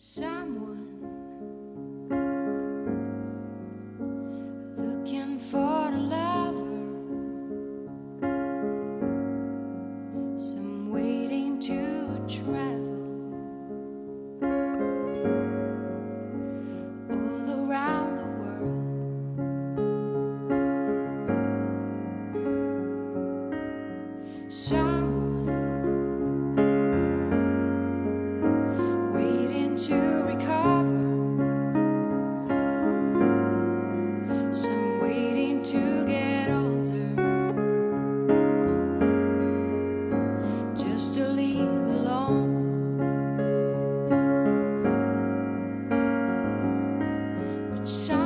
someone looking for a lover, some waiting to travel all around the world. Someone waiting to recover, some waiting to get older, just to leave alone. But